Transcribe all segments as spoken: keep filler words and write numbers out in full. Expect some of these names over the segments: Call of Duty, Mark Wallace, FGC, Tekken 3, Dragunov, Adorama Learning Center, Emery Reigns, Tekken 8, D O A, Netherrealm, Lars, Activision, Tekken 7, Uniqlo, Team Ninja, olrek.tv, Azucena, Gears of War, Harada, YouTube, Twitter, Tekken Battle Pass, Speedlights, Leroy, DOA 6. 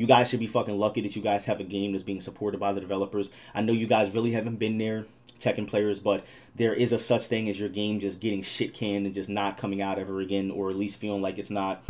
You guys should be fucking lucky that you guys have a game that's being supported by the developers. I know you guys really haven't been there, Tekken players, but there is a such thing as your game just getting shit canned and just not coming out ever again, or at least feeling like it's not.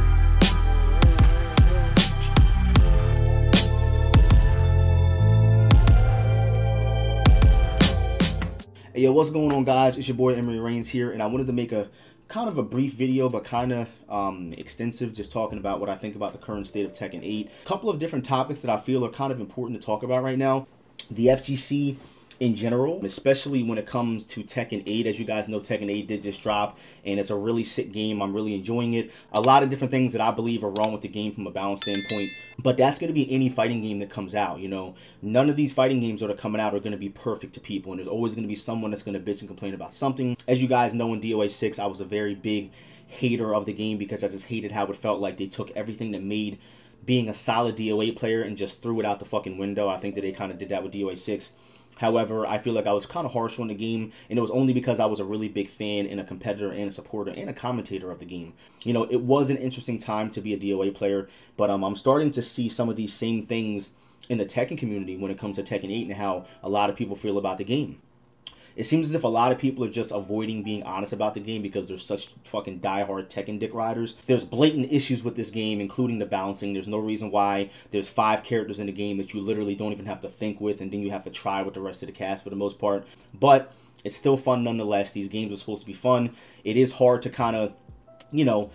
Hey, yo, what's going on, guys? It's your boy Emery Reigns here, and I wanted to make a kind of a brief video, but kind of um, extensive, just talking about what I think about the current state of Tekken eight. A couple of different topics that I feel are kind of important to talk about right now. The F G C in general, especially when it comes to Tekken eight. As you guys know, Tekken eight did just drop, and it's a really sick game. I'm really enjoying it. A lot of different things that I believe are wrong with the game from a balance standpoint, but that's going to be any fighting game that comes out, you know. None of these fighting games that are coming out are going to be perfect to people, and there's always going to be someone that's going to bitch and complain about something. As you guys know, in D O A six, I was a very big hater of the game because I just hated how it felt like they took everything that made being a solid D O A player and just threw it out the fucking window. I think that they kind of did that with D O A six. However, I feel like I was kind of harsh on the game, and it was only because I was a really big fan and a competitor and a supporter and a commentator of the game. You know, it was an interesting time to be a D O A player, but um, I'm starting to see some of these same things in the Tekken community when it comes to Tekken eight and how a lot of people feel about the game. It seems as if a lot of people are just avoiding being honest about the game because there's such fucking diehard Tekken dick riders. There's blatant issues with this game, including the balancing. There's no reason why there's five characters in the game that you literally don't even have to think with, and then you have to try with the rest of the cast for the most part. But it's still fun nonetheless. These games are supposed to be fun. It is hard to kind of, you know,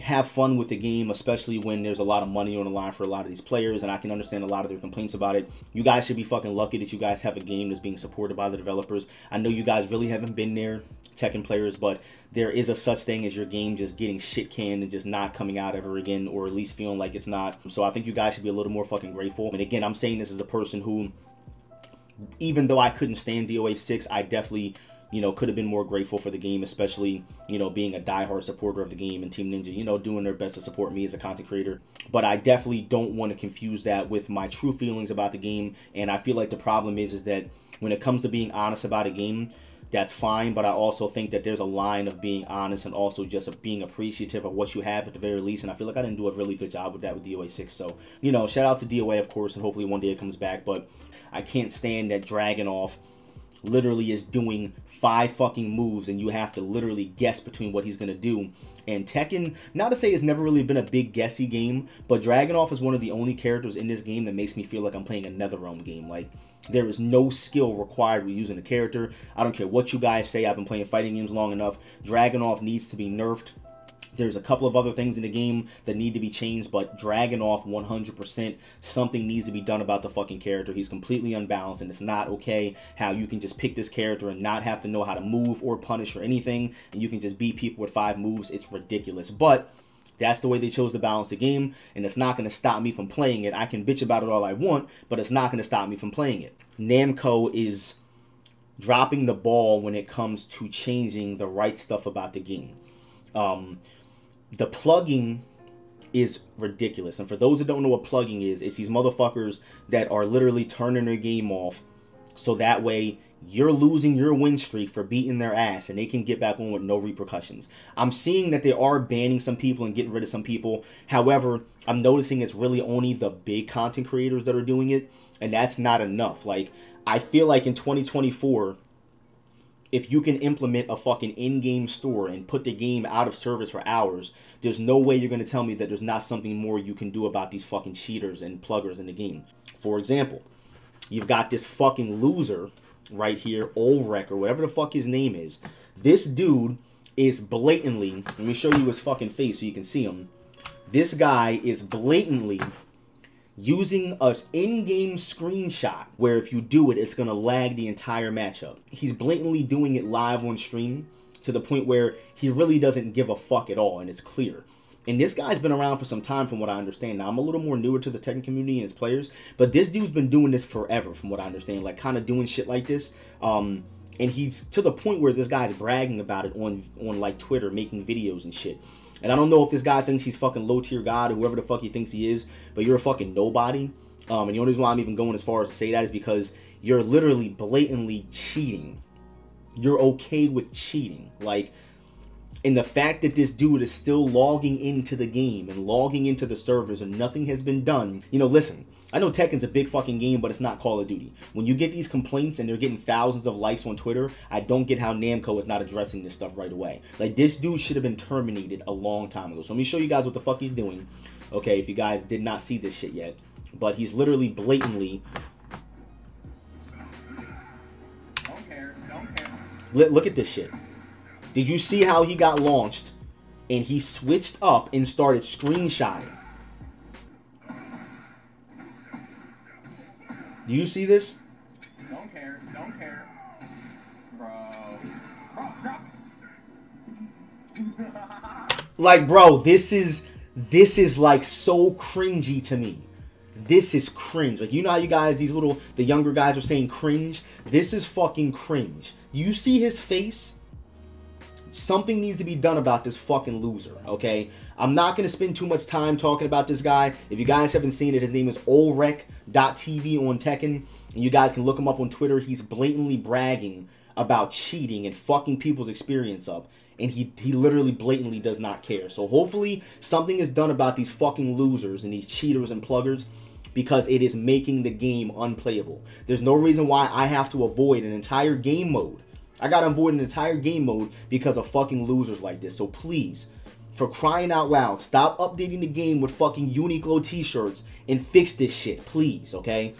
have fun with the game, especially when there's a lot of money on the line for a lot of these players, and I can understand a lot of their complaints about it. You guys should be fucking lucky that you guys have a game that's being supported by the developers. I know you guys really haven't been there, Tekken players, but there is a such thing as your game just getting shit canned and just not coming out ever again, or at least feeling like it's not. So I think you guys should be a little more fucking grateful. And again, I'm saying this as a person who, even though I couldn't stand D O A six, I definitely, you know, could have been more grateful for the game, especially, you know, being a diehard supporter of the game and Team Ninja, you know, doing their best to support me as a content creator. But I definitely don't want to confuse that with my true feelings about the game. And I feel like the problem is, is that when it comes to being honest about a game, that's fine, but I also think that there's a line of being honest and also just being appreciative of what you have at the very least, and I feel like I didn't do a really good job with that with D O A six, so, you know, shout out to D O A, of course, and hopefully one day it comes back, but I can't stand that Dragunov literally is doing five fucking moves and you have to literally guess between what he's gonna do. And Tekken, not to say it's never really been a big guessy game, but Dragunov is one of the only characters in this game that makes me feel like I'm playing a Netherrealm game. Like, there is no skill required with using the character. I don't care what you guys say, I've been playing fighting games long enough. Dragunov needs to be nerfed. There's a couple of other things in the game that need to be changed, but Dragunov one hundred percent, something needs to be done about the fucking character. He's completely unbalanced, and it's not okay how you can just pick this character and not have to know how to move or punish or anything, and you can just beat people with five moves. It's ridiculous, but that's the way they chose to balance the game, and it's not going to stop me from playing it. I can bitch about it all I want, but it's not going to stop me from playing it. Namco is dropping the ball when it comes to changing the right stuff about the game. Um... The plugging is ridiculous. And for those that don't know what plugging is, it's these motherfuckers that are literally turning their game off so that way you're losing your win streak for beating their ass and they can get back on with no repercussions. I'm seeing that they are banning some people and getting rid of some people. However, I'm noticing it's really only the big content creators that are doing it, and that's not enough. Like, I feel like in twenty twenty-four... if you can implement a fucking in-game store and put the game out of service for hours, there's no way you're going to tell me that there's not something more you can do about these fucking cheaters and pluggers in the game. For example, you've got this fucking loser right here, Olrek, or whatever the fuck his name is. This dude is blatantly, let me show you his fucking face so you can see him. This guy is blatantly using an in-game screenshot where if you do it, it's going to lag the entire matchup. He's blatantly doing it live on stream to the point where he really doesn't give a fuck at all, and it's clear. And this guy's been around for some time from what I understand. Now, I'm a little more newer to the Tekken community and its players, but this dude's been doing this forever from what I understand, like kind of doing shit like this. Um, and he's to the point where this guy's bragging about it on, on like Twitter, making videos and shit. And I don't know if this guy thinks he's fucking low-tier god or whoever the fuck he thinks he is, but you're a fucking nobody. Um, and the only reason why I'm even going as far as to say that is because you're literally blatantly cheating. You're okay with cheating. Like, And the fact that this dude is still logging into the game and logging into the servers and nothing has been done. You know, listen, I know Tekken's a big fucking game, but it's not Call of Duty. When you get these complaints and they're getting thousands of likes on Twitter, I don't get how Namco is not addressing this stuff right away. Like, this dude should have been terminated a long time ago. So let me show you guys what the fuck he's doing. Okay, if you guys did not see this shit yet. But he's literally blatantly... Don't care, don't care. Look at this shit. Did you see how he got launched and he switched up and started screenshotting? Do you see this? Don't care, don't care. Bro. Bro, bro. Like, bro, this is this is like so cringy to me. This is cringe. Like, you know how you guys, these little the younger guys are saying cringe? This is fucking cringe. You see his face? Something needs to be done about this fucking loser, okay? I'm not going to spend too much time talking about this guy. If you guys haven't seen it, his name is olrek dot T V on Tekken. And you guys can look him up on Twitter. He's blatantly bragging about cheating and fucking people's experience up. And he, he literally blatantly does not care. So hopefully something is done about these fucking losers and these cheaters and pluggers, because it is making the game unplayable. There's no reason why I have to avoid an entire game mode. I gotta avoid an entire game mode because of fucking losers like this. So please, for crying out loud, stop updating the game with fucking Uniqlo t-shirts and fix this shit, please, okay?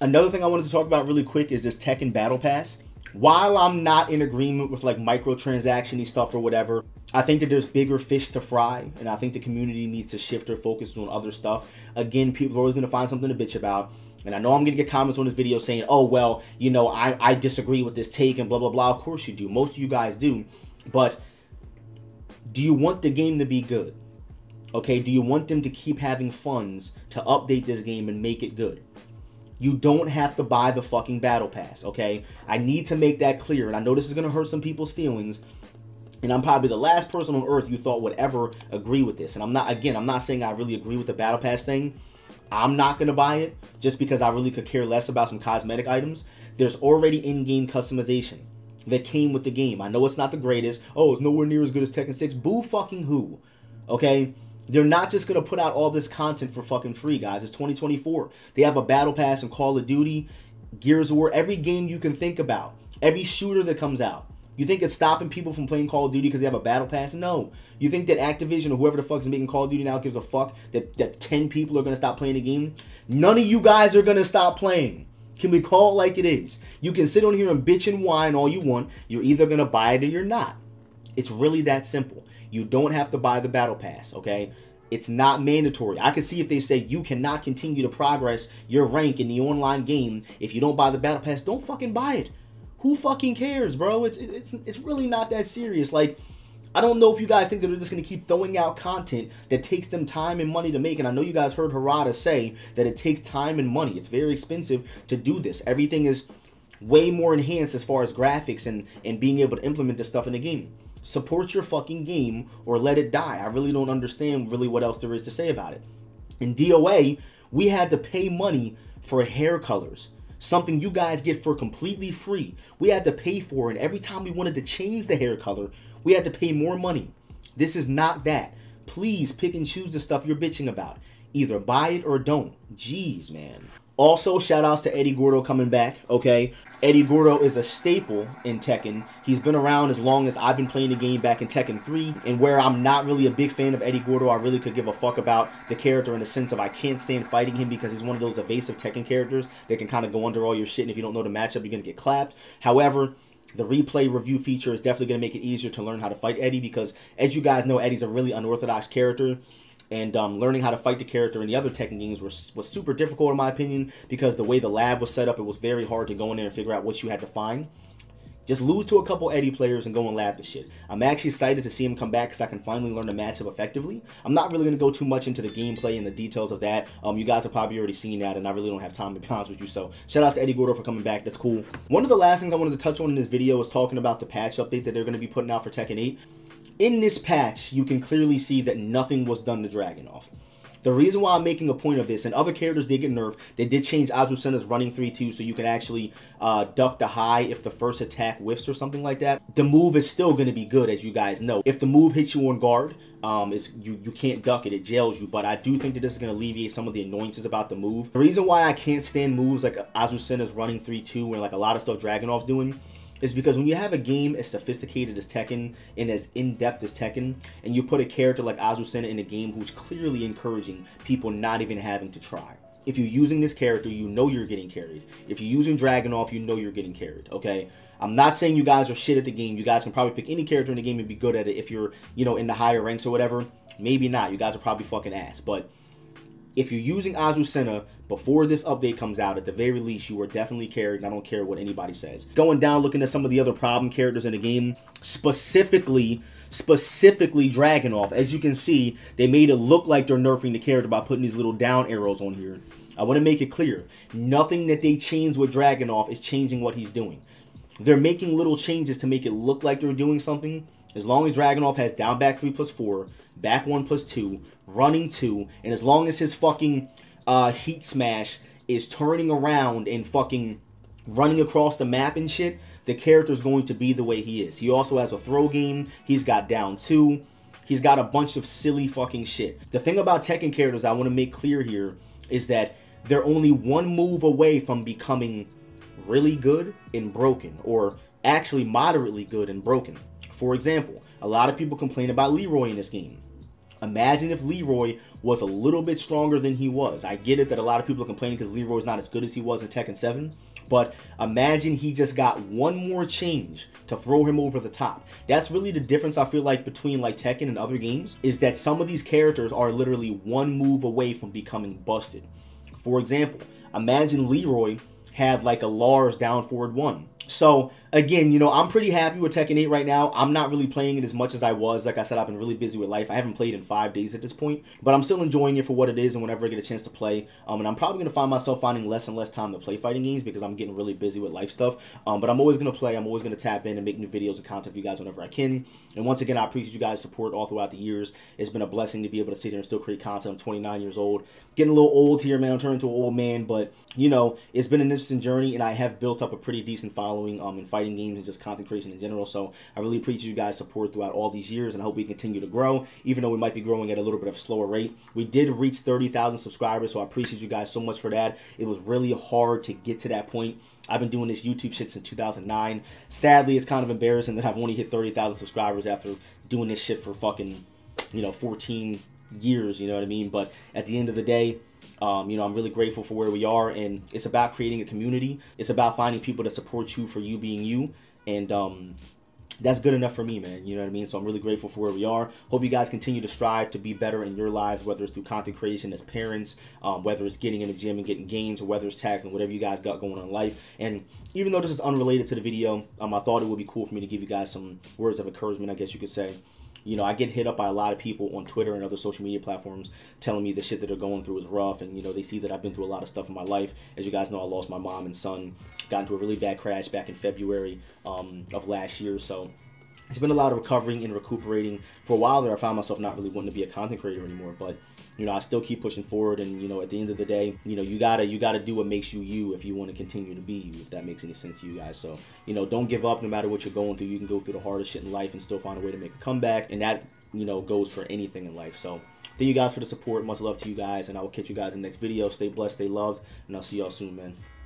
Another thing I wanted to talk about really quick is this Tekken Battle Pass. While I'm not in agreement with like microtransaction-y stuff or whatever, I think that there's bigger fish to fry, and I think the community needs to shift their focus on other stuff. Again, people are always gonna find something to bitch about. And I know I'm going to get comments on this video saying, oh, well, you know, I, I disagree with this take and blah, blah, blah. Of course you do. Most of you guys do. But do you want the game to be good? Okay, do you want them to keep having funds to update this game and make it good? You don't have to buy the fucking Battle Pass, okay? I need to make that clear. And I know this is going to hurt some people's feelings. And I'm probably the last person on earth you thought would ever agree with this. And I'm not, again, I'm not saying I really agree with the Battle Pass thing. I'm not going to buy it just because I really could care less about some cosmetic items. There's already in-game customization that came with the game. I know it's not the greatest. Oh, it's nowhere near as good as Tekken six. Boo fucking who? Okay? They're not just going to put out all this content for fucking free, guys. It's twenty twenty-four. They have a Battle Pass and Call of Duty, Gears of War, every game you can think about, every shooter that comes out. You think it's stopping people from playing Call of Duty because they have a Battle Pass? No. You think that Activision or whoever the fuck is making Call of Duty now gives a fuck that, that ten people are going to stop playing the game? None of you guys are going to stop playing. Can we call it like it is? You can sit on here and bitch and whine all you want. You're either going to buy it or you're not. It's really that simple. You don't have to buy the Battle Pass, okay? It's not mandatory. I can see if they say you cannot continue to progress your rank in the online game if you don't buy the Battle Pass. Don't fucking buy it. Who fucking cares, bro? It's it's it's really not that serious. Like, I don't know if you guys think that they're just going to keep throwing out content that takes them time and money to make. And I know you guys heard Harada say that it takes time and money. It's very expensive to do this. Everything is way more enhanced as far as graphics and, and being able to implement this stuff in the game. Support your fucking game or let it die. I really don't understand really what else there is to say about it. In D O A, we had to pay money for hair colors. Something you guys get for completely free. We had to pay for it, and every time we wanted to change the hair color, we had to pay more money. This is not that. Please pick and choose the stuff you're bitching about. Either buy it or don't. Jeez, man. Also, shout outs to Eddie Gordo coming back, okay? Eddie Gordo is a staple in Tekken. He's been around as long as I've been playing the game back in Tekken three, and where I'm not really a big fan of Eddie Gordo, I really could give a fuck about the character in the sense of I can't stand fighting him because he's one of those evasive Tekken characters that can kind of go under all your shit, and if you don't know the matchup, you're going to get clapped. However, the replay review feature is definitely going to make it easier to learn how to fight Eddie because, as you guys know, Eddie's a really unorthodox character. And um, learning how to fight the character in the other Tekken games was, was super difficult in my opinion because the way the lab was set up, it was very hard to go in there and figure out what you had to find. Just lose to a couple Eddie players and go and lab the shit. I'm actually excited to see him come back because I can finally learn the matchup effectively. I'm not really going to go too much into the gameplay and the details of that. Um, you guys have probably already seen that and I really don't have time to be honest with you. So shout out to Eddie Gordo for coming back. That's cool. One of the last things I wanted to touch on in this video was talking about the patch update that they're going to be putting out for Tekken eight. In this patch, you can clearly see that nothing was done to Dragunov. The reason why I'm making a point of this, and other characters did get nerfed, they did change Azucena's running three two so you can actually uh, duck the high if the first attack whiffs or something like that. The move is still going to be good, as you guys know. If the move hits you on guard, um, it's, you, you can't duck it, it jails you, but I do think that this is going to alleviate some of the annoyances about the move. The reason why I can't stand moves like Azucena's running three two and like a lot of stuff Dragunov's doing is because when you have a game as sophisticated as Tekken and as in-depth as Tekken, and you put a character like Azucena in a game who's clearly encouraging people not even having to try. If you're using this character, you know you're getting carried. If you're using Dragunov, you know you're getting carried, okay? I'm not saying you guys are shit at the game. You guys can probably pick any character in the game and be good at it if you're, you know, in the higher ranks or whatever. Maybe not. You guys are probably fucking ass, but if you're using Azucena before this update comes out, at the very least, you are definitely carried, and I don't care what anybody says. Going down, looking at some of the other problem characters in the game, specifically, specifically Dragunov. As you can see, they made it look like they're nerfing the character by putting these little down arrows on here. I want to make it clear, nothing that they changed with Dragunov is changing what he's doing. They're making little changes to make it look like they're doing something. As long as Dragunov has down back three plus four, back one plus two, running two, and as long as his fucking uh, heat smash is turning around and fucking running across the map and shit, the character's going to be the way he is. He also has a throw game. He's got down two. He's got a bunch of silly fucking shit. The thing about Tekken characters I want to make clear here is that they're only one move away from becoming really good and broken, or actually moderately good and broken. For example, a lot of people complain about Leroy in this game. Imagine if Leroy was a little bit stronger than he was. I get it that a lot of people are complaining because Leroy's not as good as he was in Tekken seven, but imagine he just got one more change to throw him over the top. That's really the difference I feel like between like Tekken and other games, is that some of these characters are literally one move away from becoming busted. For example, imagine Leroy had like a Lars down forward one. So again, you know, I'm pretty happy with Tekken eight right now. I'm not really playing it as much as I was. Like I said, I've been really busy with life. I haven't played in five days at this point, but I'm still enjoying it for what it is and whenever I get a chance to play. Um, and I'm probably going to find myself finding less and less time to play fighting games because I'm getting really busy with life stuff. Um, but I'm always going to play. I'm always going to tap in and make new videos and content for you guys whenever I can. And once again, I appreciate you guys' support all throughout the years. It's been a blessing to be able to sit here and still create content. I'm twenty-nine years old. Getting a little old here, man. I'm turning to an old man, but you know, it's been an interesting journey and I have built up a pretty decent following um, in fighting games and just content creation in general. So I really appreciate you guys' support throughout all these years, and I hope we continue to grow, even though we might be growing at a little bit of a slower rate. We did reach thirty thousand subscribers, so I appreciate you guys so much for that. It was really hard to get to that point. I've been doing this YouTube shit since two thousand nine. Sadly, it's kind of embarrassing that I've only hit thirty thousand subscribers after doing this shit for fucking, you know, fourteen years, you know what I mean? But at the end of the day, Um, you know, I'm really grateful for where we are, and it's about creating a community. It's about finding people to support you for you being you, and um, that's good enough for me, man. You know what I mean? So I'm really grateful for where we are. Hope you guys continue to strive to be better in your lives, whether it's through content creation as parents, um, whether it's getting in the gym and getting gains, or whether it's tackling whatever you guys got going on in life. And even though this is unrelated to the video, um, I thought it would be cool for me to give you guys some words of encouragement, I guess you could say. You know, I get hit up by a lot of people on Twitter and other social media platforms telling me the shit that they're going through is rough. And, you know, they see that I've been through a lot of stuff in my life. As you guys know, I lost my mom and son. Got into a really bad crash back in February um, of last year. So it's been a lot of recovering and recuperating. For a while there, I found myself not really wanting to be a content creator anymore. But, you know, I still keep pushing forward. And, you know, at the end of the day, you know, you gotta, you gotta do what makes you you if you want to continue to be you, if that makes any sense to you guys. So, you know, don't give up no matter what you're going through. You can go through the hardest shit in life and still find a way to make a comeback. And that, you know, goes for anything in life. So thank you guys for the support. Much love to you guys. And I will catch you guys in the next video. Stay blessed, stay loved. And I'll see y'all soon, man.